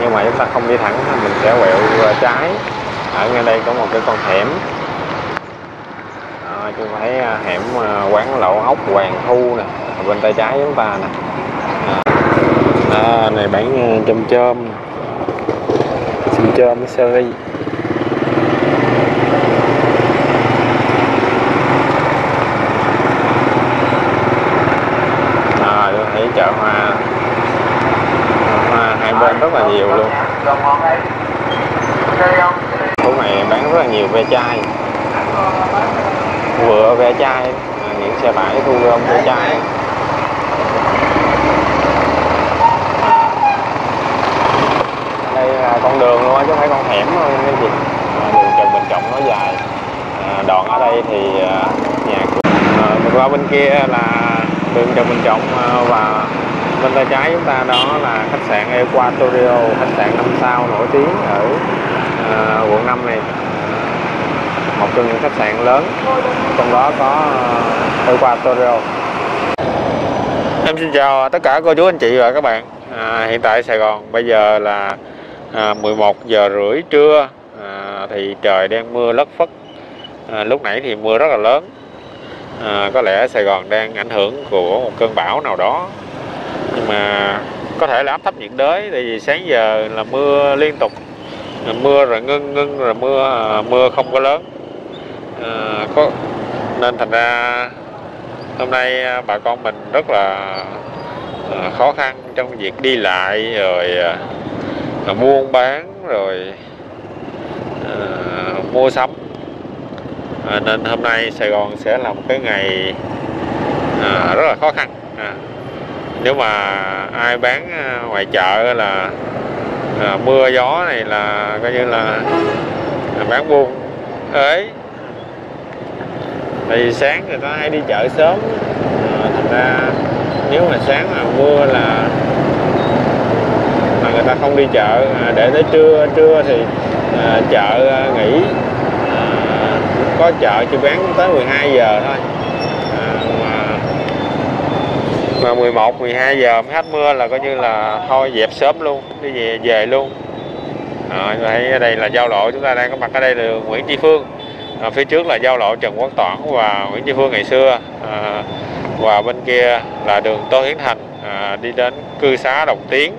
nhưng mà chúng ta không đi thẳng, mình sẽ quẹo trái. Ở ngay đây có một cái con hẻm, chứ không phải hẻm quán lẩu ốc Hoàng Thu nè, bên tay trái chúng ta nè. Này bán chôm chôm, chôm sơi. Tôi thấy chợ Hoa, hai bên rất là nhiều luôn. Phố này bán rất là nhiều ve chai, vừa ve chai, những xe bãi thu gom ve chai. Đây là con đường luôn chứ không phải con hẻm luôn cái gì. Đường Trần Bình Trọng nó dài. Đoạn ở đây thì nhà qua bên kia là đường Trần Bình Trọng, và bên tay trái chúng ta đó là khách sạn Equatorial, khách sạn 5 sao nổi tiếng ở quận 5 này, một trong những khách sạn lớn, trong đó có Equatorial. Em xin chào tất cả cô chú anh chị và các bạn. Hiện tại Sài Gòn bây giờ là 11 giờ rưỡi trưa, thì trời đang mưa lất phất. Lúc nãy thì mưa rất là lớn. Có lẽ Sài Gòn đang ảnh hưởng của một cơn bão nào đó, nhưng mà có thể là áp thấp nhiệt đới, tại vì sáng giờ là mưa liên tục, mưa rồi ngưng rồi mưa không có lớn, nên thành ra hôm nay bà con mình rất là khó khăn trong việc đi lại rồi buôn bán rồi mua sắm. Nên hôm nay Sài Gòn sẽ là một cái ngày rất là khó khăn. Nếu mà ai bán ngoài chợ là mưa gió này là coi như là bán buôn ế. Tại vì sáng người ta hay đi chợ sớm, thành ra nếu mà sáng mà mưa là người ta không đi chợ, để tới trưa thì chợ nghỉ, có chợ chỉ bán tới 12 giờ thôi, mà 11, 12 giờ hết mưa là coi như là thôi dẹp sớm luôn, đi về luôn. Ở đây là giao lộ, chúng ta đang có mặt ở đây là đường Nguyễn Tri Phương, phía trước là giao lộ Trần Quốc Toản và Nguyễn Tri Phương ngày xưa, và bên kia là đường Tô Hiến Thành đi đến cư xá Đồng Tiến.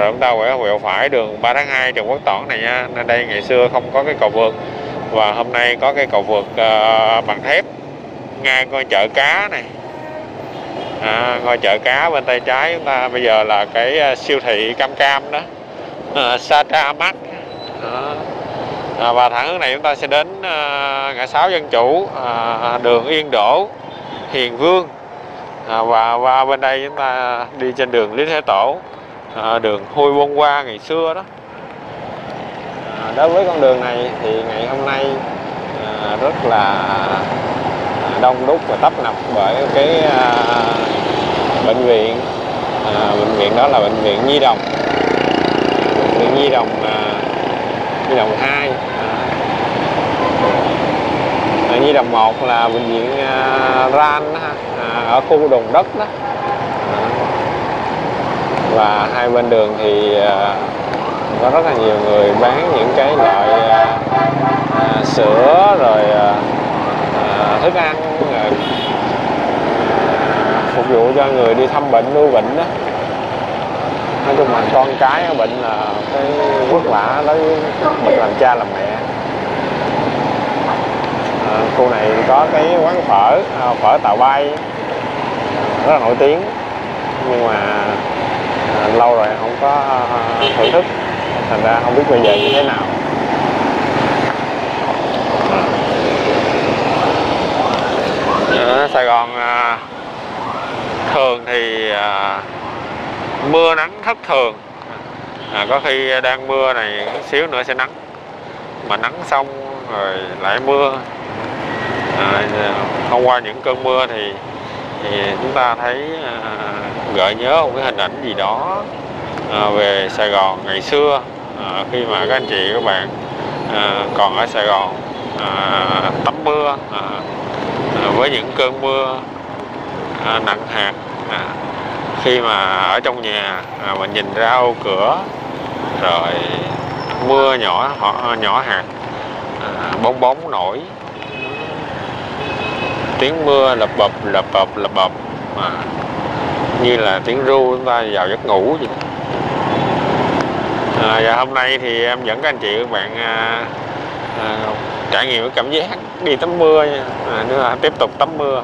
Rồi chúng ta quẹo phải đường 3 tháng 2 Trần Quốc Toản này nha. Nên đây ngày xưa không có cái cầu vượt, và hôm nay có cái cầu vượt bằng thép ngay ngôi chợ cá này. Ngôi chợ cá bên tay trái chúng ta bây giờ là cái siêu thị Cam đó, Satra Mart. Và thẳng hướng này chúng ta sẽ đến ngã 6 Dân Chủ, đường Yên Đỗ, Hiền Vương, và bên đây chúng ta đi trên đường Lý Thái Tổ, đường Hôi Bông Hoa ngày xưa đó. Đối với con đường này thì ngày hôm nay rất là đông đúc và tấp nập bởi cái bệnh viện. Bệnh viện đó là bệnh viện Nhi Đồng, Nhi Đồng 2. Nhi Đồng 1 là bệnh viện RAN ở khu Đồng Đất đó. Và hai bên đường thì có rất là nhiều người bán những cái loại sữa rồi thức ăn rồi phục vụ cho người đi thăm bệnh, nuôi bệnh đó. Nói chung là con cái ở bệnh là cái vất vả đối với mình làm cha làm mẹ. Khu này có cái quán phở, phở Tàu Bay rất là nổi tiếng, nhưng mà lâu rồi không có thưởng thức, thành ra không biết bây giờ như thế nào. Sài Gòn thường thì mưa nắng thất thường, có khi đang mưa này xíu nữa sẽ nắng, mà nắng xong rồi lại mưa. Hôm qua những cơn mưa thì chúng ta thấy gợi nhớ một cái hình ảnh gì đó về Sài Gòn ngày xưa, khi mà các anh chị các bạn còn ở Sài Gòn tắm mưa với những cơn mưa nặng hạt. Khi mà ở trong nhà mình nhìn ra ô cửa rồi mưa nhỏ nhỏ hạt, bóng bóng nổi, tiếng mưa lập bập mà như là tiếng ru chúng ta vào giấc ngủ vậy. Và hôm nay thì em dẫn các anh chị các bạn trải nghiệm cái cảm giác đi tắm mưa nha. Nữa là tiếp tục tắm mưa.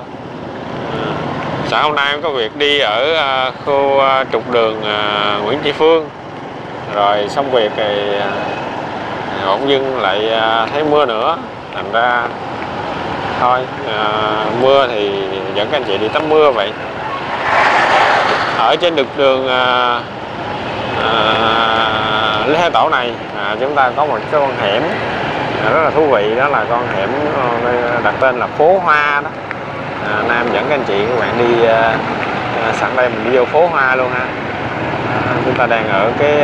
Sáng hôm nay em có việc đi ở khu trục đường Nguyễn Tri Phương, rồi xong việc thì bỗng dưng lại thấy mưa nữa, thành ra thôi mưa thì dẫn các anh chị đi tắm mưa vậy. Ở trên trục đường Lý Thái Tổ này chúng ta có một cái con hẻm rất là thú vị, đó là con hẻm đặt tên là Phố Hoa đó. Nam dẫn các anh chị các bạn đi sẵn đây mình đi vô Phố Hoa luôn ha. Chúng ta đang ở cái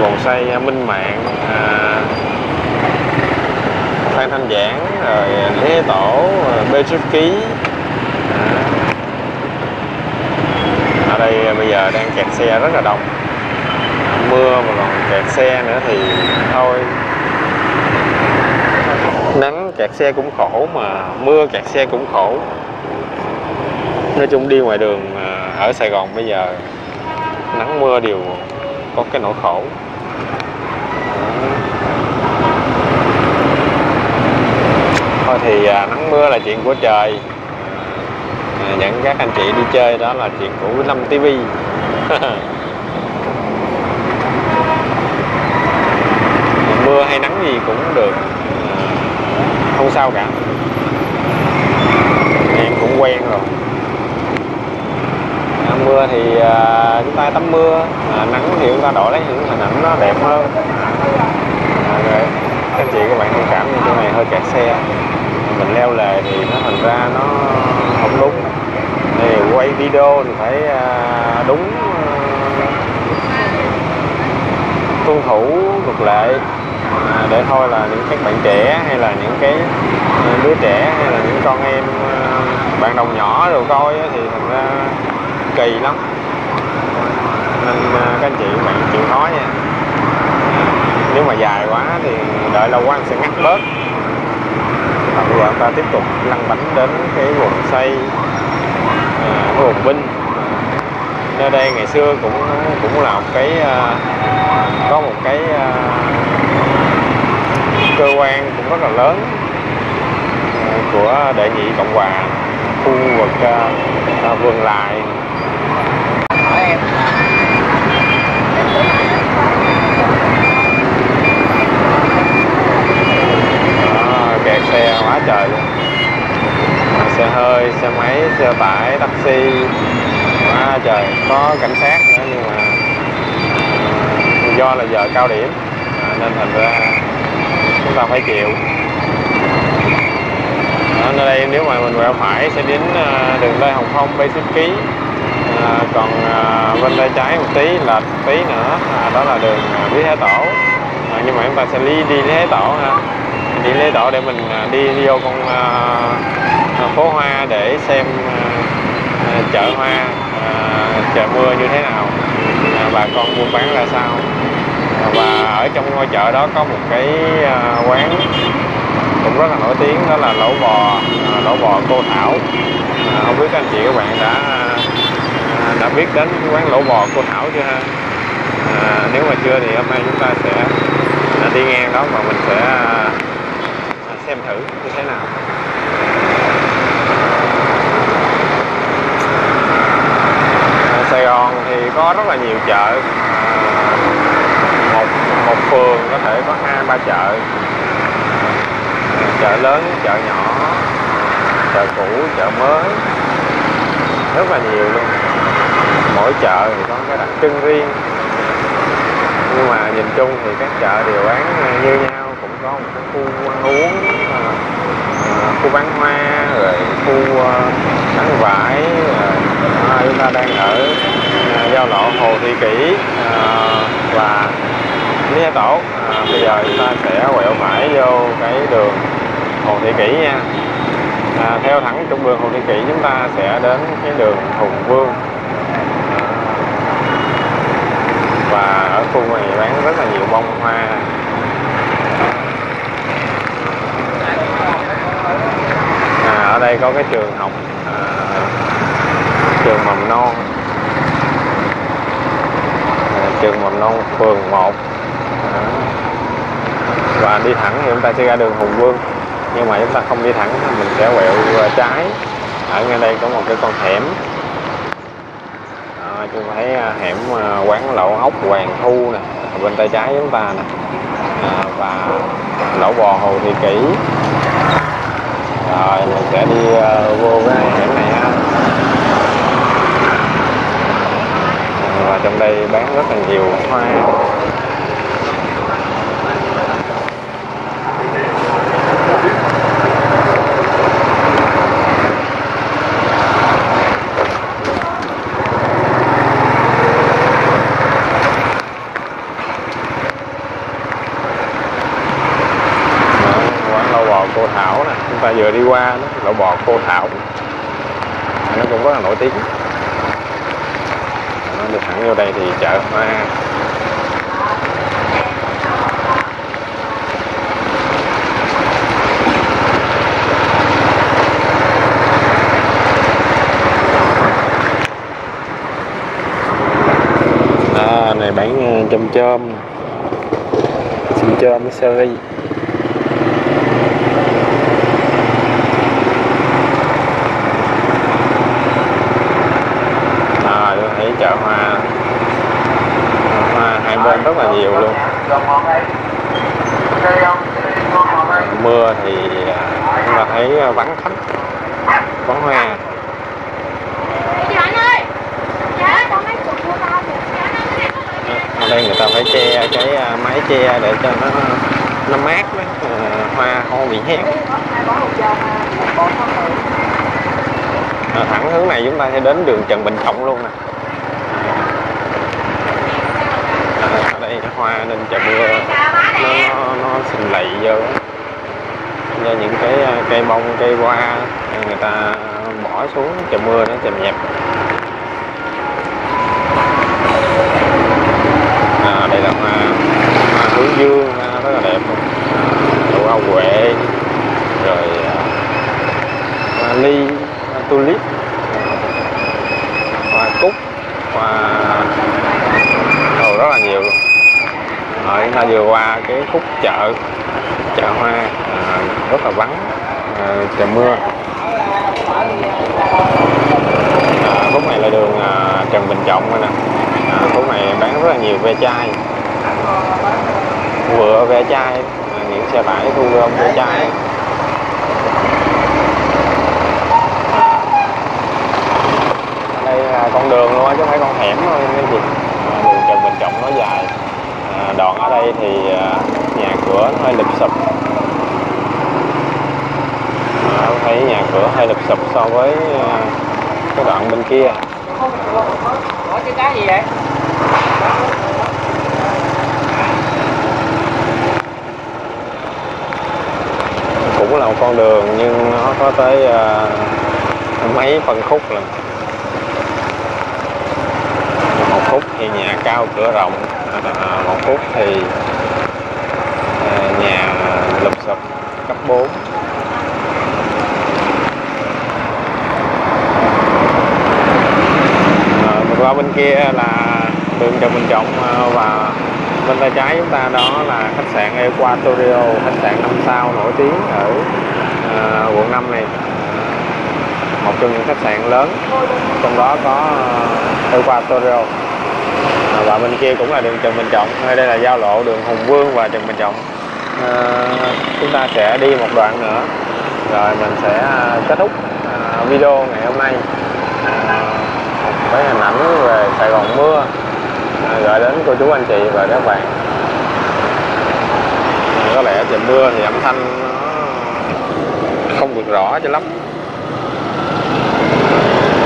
vòng xoay Minh Mạng, Phan Thanh Giảng, rồi Lý Thái Tổ, Bê Trúc Ký. Ở đây bây giờ đang kẹt xe rất là đông, mưa mà còn kẹt xe nữa thì thôi, nắng kẹt xe cũng khổ mà mưa kẹt xe cũng khổ. Nói chung đi ngoài đường ở Sài Gòn bây giờ nắng mưa đều có cái nỗi khổ. Thôi thì nắng mưa là chuyện của trời, dẫn các anh chị đi chơi đó là chuyện của Vinh Lâm TV. Mưa hay nắng gì cũng được, không sao cả, em cũng quen rồi. Mưa thì chúng ta tắm mưa, nắng thì chúng ta đổi lấy những hình ảnh nó đẹp hơn. Rồi các anh chị các bạn thông cảm, như chỗ này hơi kẹt xe, mình leo lề thì nó thành ra nó không đúng. Này quay video thì phải đúng tuân thủ luật lệ, để thôi là những các bạn trẻ hay là những cái đứa trẻ hay là những con em bạn đồng nhỏ rồi coi thì thật ra kỳ lắm, nên các anh chị bạn chịu khó nha. Nếu mà dài quá thì đợi lâu quá sẽ ngắt bớt. Bây giờ chúng ta tiếp tục lăn bánh đến cái vườn xoay vườn Vinh. Nơi đây ngày xưa cũng là một cái có một cái cơ quan cũng rất là lớn của Đệ Nhị Cộng Hòa, khu vực Vườn Lài. Kẹt xe quá trời luôn, xe hơi, xe máy, xe tải, taxi quá trời, có cảnh sát nữa. Nhưng mà do là giờ cao điểm nên thành ra chúng ta phải chịu. Ở đây nếu mà mình quẹo phải sẽ đến đường Lê Hồng Phong, Bê Xíp Ký, còn bên tay trái một tí là tí nữa đó là đường Lý Thái Tổ. Nhưng mà chúng ta sẽ đi Lý Thái Tổ ha, đi Lý Thái Tổ để mình đi vô con Phố Hoa để xem chợ hoa, chợ mưa như thế nào, bà con buôn bán ra sao. Và ở trong ngôi chợ đó có một cái quán cũng rất là nổi tiếng, đó là lẩu bò cô Thảo. Không biết các anh chị các bạn đã biết đến quán lẩu bò cô Thảo chưa ha? Nếu mà chưa thì hôm nay chúng ta sẽ đi ngang đó mà mình sẽ xem thử như thế nào. Sài Gòn thì có rất là nhiều chợ, một phường có thể có 2-3 chợ, chợ lớn, chợ nhỏ, chợ cũ, chợ mới, rất là nhiều luôn. Mỗi chợ thì có cái đặc trưng riêng, nhưng mà nhìn chung thì các chợ đều bán như nhau, cũng có một cái khu ăn uống, khu bán hoa, rồi khu bán vải. Chúng ta đang ở giao lộ Hồ Thị Kỷ và Lý Thái Tổ. Bây giờ chúng ta sẽ quẹo phải vô cái đường Hồ Thị Kỷ nha. Theo thẳng trục đường Hồ Thị Kỷ chúng ta sẽ đến cái đường Hùng Vương, và ở khu rất là nhiều bông hoa. Ở đây có cái trường học, trường mầm non, trường mầm non phường 1 và đi thẳng thì chúng ta sẽ ra đường Hùng Vương, nhưng mà chúng ta không đi thẳng, mình sẽ quẹo trái. Ở ngay đây có một cái con hẻm, chúng ta thấy hẻm quán lẩu ốc Hoàng Thu nè, bên tay trái chúng ta nè, và lẩu bò Hồ Thị Kỷ. Rồi mình sẽ đi vô cái hẻm này ha. Và trong đây bán rất là nhiều hoa. Cô Thảo nè, chúng ta vừa đi qua đó, lẩu bò cô Thảo nó cũng rất là nổi tiếng. Đi thẳng vô đây thì chợ Hoa. Này bán chôm chôm, chôm chôm với sơ ri. Chợ Hoa, hai bên rất là nhiều luôn. Mưa thì chúng ta thấy vắng khách bán hoa. Ở đây người ta phải che cái mái che để cho nó mát, hoa không bị héo. Thẳng hướng này chúng ta sẽ đến đường Trần Bình Trọng luôn nè. Hoa nên trời mưa nó xình lầy vô, do những cái cây bông cây hoa người ta bỏ xuống trời mưa nó chầm nhẹp. Đây là hoa hướng dương, rất là đẹp, đậu hoa huệ, rồi hoa ly, hoa tulip, hoa cúc, hoa rất là nhiều luôn. Chúng ta vừa qua cái khúc chợ Hoa, rất là vắng trời mưa. Khúc này là đường Trần Bình Trọng rồi nè. Khúc này bán rất là nhiều ve chai, vựa ve chai, những xe tải thu gom ve chai. Ở đây là con đường luôn á, chứ không phải con hẻm thôi cái gì. Đường Trần Bình Trọng nó dài. Đoạn ở đây thì nhà cửa hơi lụp xụp, thấy nhà cửa hơi lụp xụp so với cái đoạn bên kia. Cũng là một con đường nhưng nó có tới mấy phân khúc lần. Một khúc thì nhà cao cửa rộng, một phút thì nhà lụp xụp cấp 4. Qua bên kia là đường Trần Bình Trọng và bên tay trái chúng ta đó là khách sạn Equatorial, khách sạn 5 sao nổi tiếng ở quận 5 này. Một trong những khách sạn lớn, trong đó có Equatorial. Và bên kia cũng là đường Trần Bình Trọng. Nơi đây là giao lộ đường Hùng Vương và Trần Bình Trọng. Chúng ta sẽ đi một đoạn nữa rồi mình sẽ kết thúc video ngày hôm nay với hình ảnh về Sài Gòn mưa, gửi đến cô chú anh chị và các bạn. Có lẽ trời mưa thì âm thanh nó không được rõ cho lắm.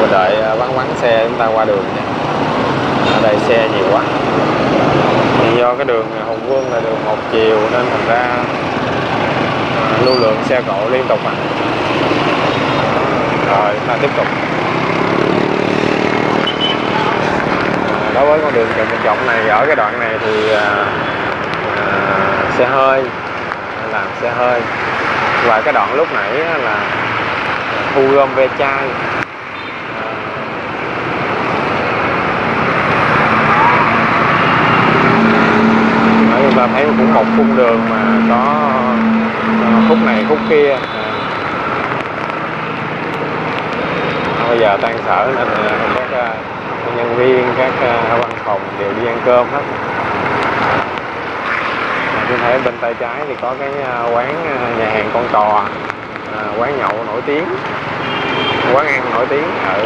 Mình đợi vắng xe chúng ta qua đường nha. Ở đây xe nhiều quá, thì do cái đường Hùng Vương là đường một chiều nên thành ra lưu lượng xe cộ liên tục mà. Rồi ta tiếp tục. Đó đối với con đường Trần Bình Trọng này, ở cái đoạn này thì xe hơi làm xe hơi, và cái đoạn lúc nãy là thu gom ve chai. Chúng ta thấy cũng một cung đường mà có khúc này khúc kia. Bây giờ tan sở nên các nhân viên, các văn phòng đều đi ăn cơm hết. Chúng thấy bên tay trái thì có cái quán nhà hàng Con Cò, quán nhậu nổi tiếng, quán ăn nổi tiếng ở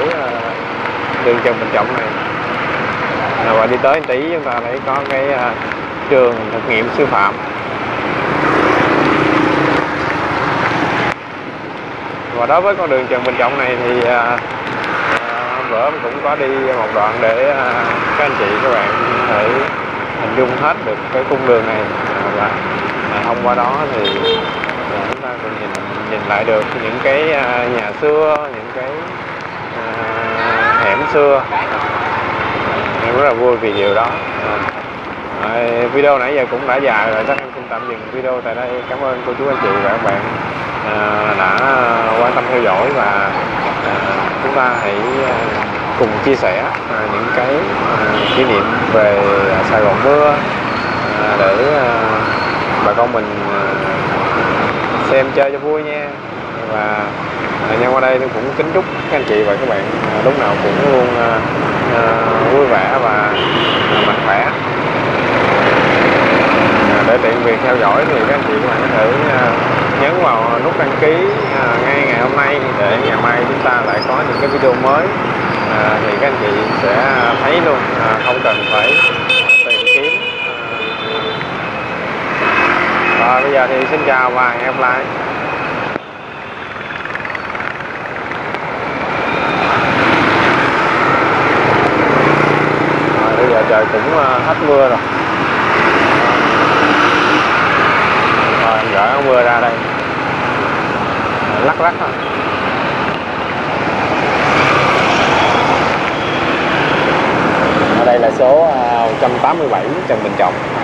đường Trần Bình Trọng này. Và đi tới tí chúng ta thấy có cái trường thực nghiệm sư phạm. Và đối với con đường Trần Bình Trọng này thì hôm bữa mình cũng có đi một đoạn để các anh chị các bạn thể hình dung hết được cái cung đường này, và thông qua đó thì chúng ta cũng nhìn lại được những cái nhà xưa, những cái hẻm xưa. Em rất là vui vì điều đó. Video nãy giờ cũng đã dài rồi, chắc em xin tạm dừng video tại đây. Cảm ơn cô chú anh chị và các bạn đã quan tâm theo dõi, và chúng ta hãy cùng chia sẻ những cái kỷ niệm về Sài Gòn mưa để bà con mình xem chơi cho vui nha. Và nhân qua đây tôi cũng kính chúc các anh chị và các bạn lúc nào cũng luôn vui vẻ và mạnh khỏe. Để tiện việc theo dõi thì các anh chị các bạn có thể nhấn vào nút đăng ký ngay ngày hôm nay, để ngày mai chúng ta lại có những cái video mới thì các anh chị sẽ thấy luôn, không cần phải tìm kiếm. Rồi bây giờ thì xin chào và hẹn gặp lại. Bây giờ trời cũng hết mưa rồi. Rồi em gỡ mưa ra đây, lắc lắc thôi. Ở đây là số 187 Trần Bình Trọng.